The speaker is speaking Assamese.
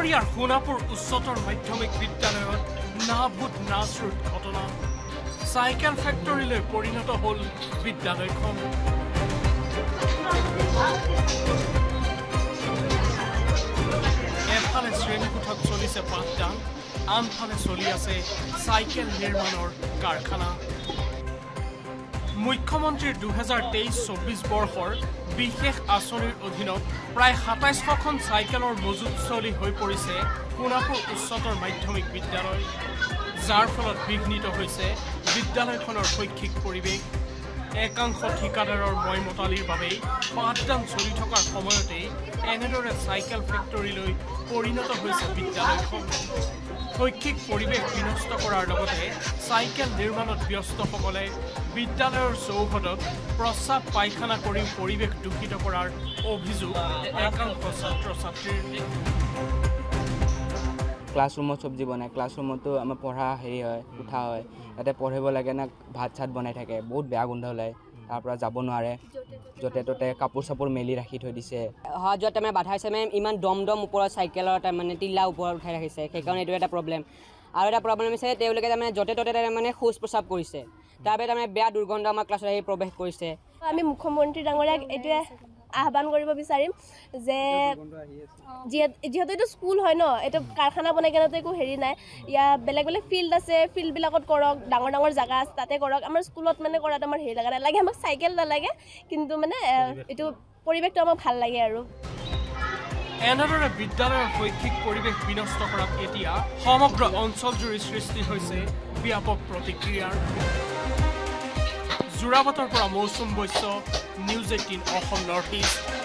দুপৰীয়াৰ সোণাপুৰ উচ্চতৰ মাধ্যমিক বিদ্যালয়ত না ভূত না চুৰ ঘটনা সাইকেল ফেক্টৰীলৈ পৰিণত হ'ল বিদ্যালয়খন এফালে শ্ৰেণীকোঠাত চলিছে পাঠদান আনফালে চলি আছে সাইকেল নিৰ্মাণৰ কাৰখানা মুখ্যমন্ত্ৰীৰ 2023-24 বৰ্ষৰ বিশেষ আচনিৰ অধীনত প্ৰায় 27খন সাইকেলৰ মজুত চলি হৈ পৰিছে কোনাপুৰ উচ্চতৰ মাধ্যমিক বিদ্যালয় যাৰ ফলত বিঘ্নিত হৈছে বিদ্যালয়খনৰ শৈক্ষিক পৰিৱেশ একাংশ ঠিকাদাৰৰ ময়মতালিৰ বাবে পাঠদান চলি থকাৰ সময়তে এনেদৰে সাইকেল ফেক্টৰীলৈ পৰিণত হৈছে বিদ্যালয়খন শৈক্ষিক পৰিৱেশ বিনষ্ট কৰাৰ লগতে সাইকেল নিৰ্মাণত ব্যস্তসকলে বিদ্যালয়ৰ চৌহদত প্ৰস্ৰাৱ পায়খানা কৰি পৰিৱেশ দূষিত কৰাৰ অভিযোগ একাংশ ছাত্ৰ-ছাত্ৰীৰ ক্লাসৰুমত সবজি বনায় ক্লাসৰুমতো আমাৰ পঢ়া হেৰি হয় উঠা হয় তাতে পঢ়িব লাগে না ভাত চাত বনাই থাকে বহুত বেয়া গোন্ধ ওলায় তাৰপৰা যাব নোৱাৰে যতে ততে কাপোৰ চাপোৰ মেলি ৰাখি থৈ দিছে হা যতে মানে বাধাইছে মানে ইমান দমদম ওপৰৰ সাইকেলৰ মানে টিলা ওপৰত উঠাই ৰাখিছে সেইকাৰণে এইটো এটা প্ৰব্লেম আৰু এটা প্ৰব্লেম আছে তেওঁলোকে মানে যতে ততে মানে শৌচ প্ৰস্ৰাৱ কৰিছে তাৰপৰা মানে বেয়া দুৰ্গন্ধ আমাৰ ক্লাছত আহি প্ৰৱেশ কৰিছে আমি মুখ্যমন্ত্ৰী ডাঙৰীয়াক এইটো আহ্বান কৰিব বিচাৰিম যে যেহেতু এটা স্কুল হয় ন এটা কাৰখানা বনাই কেনে একো হেৰি নাই ইয়া বেলেগ বেলেগ ফিল্ড আছে ফিল্ডবিলাকত কৰক ডাঙৰ ডাঙৰ জাগা আছে তাতে কৰক আমাৰ স্কুলত মানে কৰাত আমাৰ হেৰি লগা নালাগে আমাক চাইকেল নালাগে কিন্তু মানে এইটো পৰিৱেশটো আমাক ভাল লাগে আৰু এনেদৰে বিদ্যালয়ৰ শৈক্ষিক পৰিৱেশ বিনষ্ট কৰাত এতিয়া সমগ্ৰ অঞ্চলজুৰি সৃষ্টি হৈছে ব্যাপক প্ৰতিক্ৰিয়াৰ জোৰাবাটৰ পৰা Mousum Baishya News 18 North East